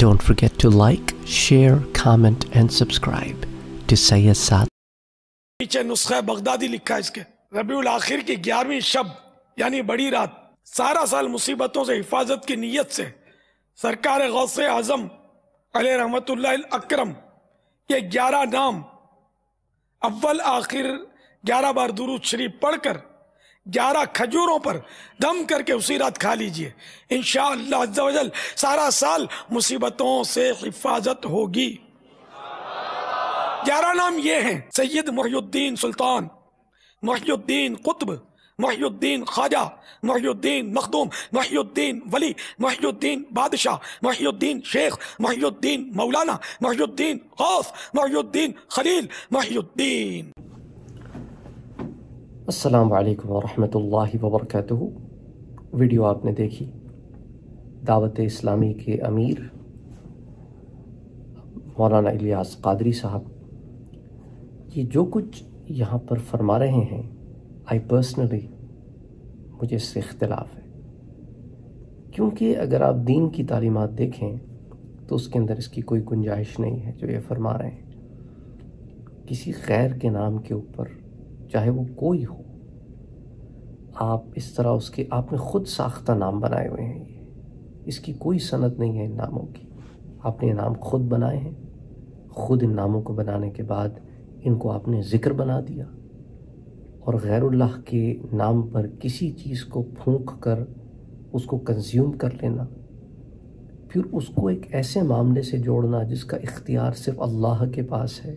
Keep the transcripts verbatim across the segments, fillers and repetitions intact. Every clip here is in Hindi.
Don't forget to like, share, comment and subscribe to Syed Saad. पीछे नुस्खा बगदादी लिखा है इसके रबीउल आखिर की ग्यारहवीं शब यानी बड़ी रात। सारा साल मुसीबतों से हिफाजत की नीयत से सरकार गौसे आजम अलैहि रहमतुल्लाह अकरम ये ग्यारह नाम अव्वल आखिर ग्यारह बार दुरूद शरीफ पढ़कर ग्यारह खजूरों पर दम करके उसी रात खा लीजिए। इंशाअल्लाह अज़्ज़ा वजल सारा साल मुसीबतों से हिफाजत होगी। ग्यारह नाम ये हैं सैयद मोहिउद्दीन सुल्तान, मोहिउद्दीन कुतुब, मोहिउद्दीन ख्वाजा, मोहिउद्दीन मखदूम, मोहिउद्दीन वली, मोहिउद्दीन बादशाह, मोहिउद्दीन शेख, मोहिउद्दीन मौलाना, मोहिउद्दीन गौस, मोहिउद्दीन खलील, मोहिउद्दीन। अस्सलाम वालेकुम वरहमतुल्लाहि वबरकातुहू। वीडियो आपने देखी दावत-ए-इस्लामी के अमीर मौलाना इलियास कादरी साहब ये जो कुछ यहाँ पर फरमा रहे हैं, आई पर्सनली मुझे इससे इख्तिलाफ़ है, क्योंकि अगर आप दीन की तालीमात देखें तो उसके अंदर इसकी कोई गुंजाइश नहीं है। जो ये फरमा रहे हैं किसी गैर के नाम के ऊपर, चाहे वो कोई हो, आप इस तरह उसके आपने ख़ुद साख्ता नाम बनाए हुए हैं। ये इसकी कोई सनद नहीं है इन नामों की, आपने ये नाम खुद बनाए हैं। ख़ुद इन नामों को बनाने के बाद इनको आपने ज़िक्र बना दिया और गैरुल्लाह के नाम पर किसी चीज़ को फूंक कर उसको कंज्यूम कर लेना, फिर उसको एक ऐसे मामले से जोड़ना जिसका इख्तियार सिर्फ अल्लाह के पास है।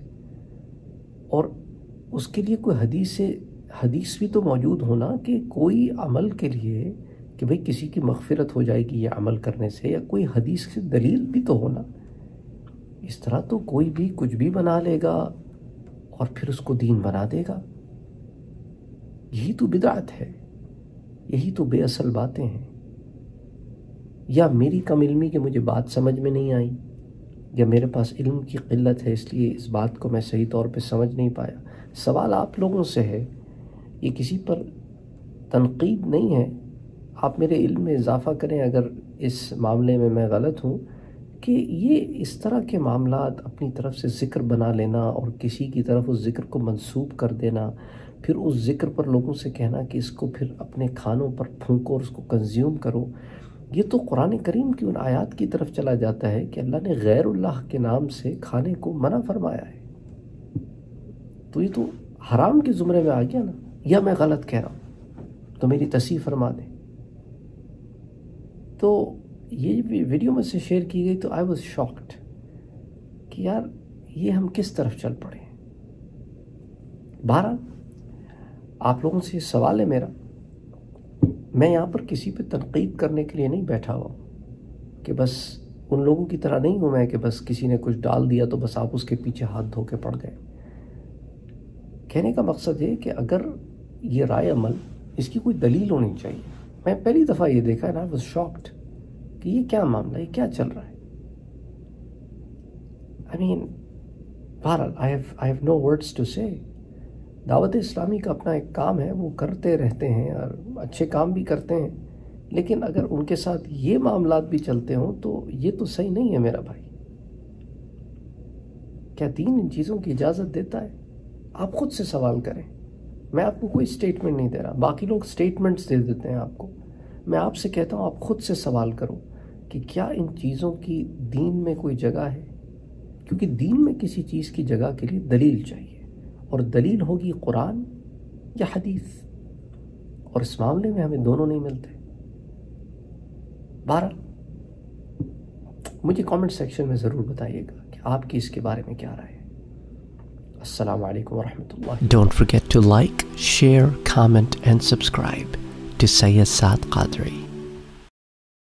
और उसके लिए कोई हदीस हदीस भी तो मौजूद होना कि कोई अमल के लिए कि भाई किसी की मग़फ़िरत हो जाएगी यह अमल करने से, या कोई हदीस से दलील भी तो होना। इस तरह तो कोई भी कुछ भी बना लेगा और फिर उसको दीन बना देगा। यही तो बिदअत है, यही तो बेअसल बातें हैं। या मेरी कम इल्मी कि मुझे बात समझ में नहीं आई, या मेरे पास इल्म की किल्लत है इसलिए इस बात को मैं सही तौर पे समझ नहीं पाया। सवाल आप लोगों से है, ये किसी पर तनकीद नहीं है। आप मेरे इल्म में इजाफ़ा करें अगर इस मामले में मैं गलत हूँ, कि ये इस तरह के मामलात अपनी तरफ से ज़िक्र बना लेना और किसी की तरफ उस ज़िक्र को मंसूब कर देना, फिर उस ज़िक्र पर लोगों से कहना कि इसको फिर अपने खानों पर फूंको और उसको कंज्यूम करो। ये तो कुरान करीम की उन आयात की तरफ चला जाता है कि अल्लाह ने गैरुल्लाह के नाम से खाने को मना फरमाया है, तो ये तो हराम के ज़ुमरे में आ गया ना। या मैं गलत कह रहा हूँ तो मेरी तस्हीह फरमा दें। तो ये वीडियो में से शेयर की गई तो आई वाज शॉक्ड कि यार ये हम किस तरफ चल पड़े हैं। बहरहाल आप लोगों से सवाल है मेरा, मैं यहाँ पर किसी पे तनकीद करने के लिए नहीं बैठा हुआ कि बस उन लोगों की तरह नहीं हूँ मैं कि बस किसी ने कुछ डाल दिया तो बस आप उसके पीछे हाथ धो के पड़ गए। कहने का मकसद ये कि अगर ये राय अमल इसकी कोई दलील होनी चाहिए। मैं पहली दफ़ा ये देखा ना, वाज शॉक्ड कि ये क्या मामला है, क्या चल रहा है। आई मीन बहरहाल I have I have no words to say. Dawat इस्लामी का अपना एक काम है, वो करते रहते हैं और अच्छे काम भी करते हैं, लेकिन अगर उनके साथ ये मामलात भी चलते हों तो ये तो सही नहीं है मेरा भाई। क्या दीन इन चीज़ों की इजाज़त देता है? आप खुद से सवाल करें, मैं आपको कोई स्टेटमेंट नहीं दे रहा। बाकी लोग स्टेटमेंट्स दे देते हैं आपको, मैं आपसे कहता हूँ आप खुद से सवाल करो कि क्या इन चीज़ों की दीन में कोई जगह है? क्योंकि दीन में किसी चीज़ की जगह के लिए दलील चाहिए, और दलील होगी कुरान या हदीस, और इस मामले में हमें दोनों नहीं मिलते। बहरहाल मुझे कमेंट सेक्शन में ज़रूर बताइएगा कि आपकी इसके बारे में क्या राय है। अस्सलामु अलैकुम वरहमतुल्लाह। Don't forget to like, share, comment and subscribe to Syed Saad Qadri.